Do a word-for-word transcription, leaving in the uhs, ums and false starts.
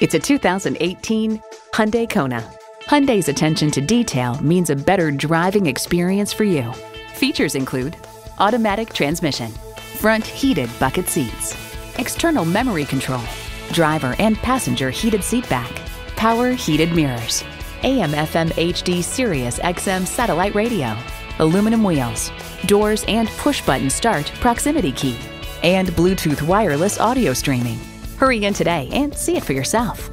It's a two thousand eighteen Hyundai Kona. Hyundai's attention to detail means a better driving experience for you. Features include automatic transmission, front heated bucket seats, external memory control, driver and passenger heated seat back, power heated mirrors, A M F M H D Sirius X M satellite radio, aluminum wheels, doors and push button start proximity key, and Bluetooth wireless audio streaming. Hurry in today and see it for yourself.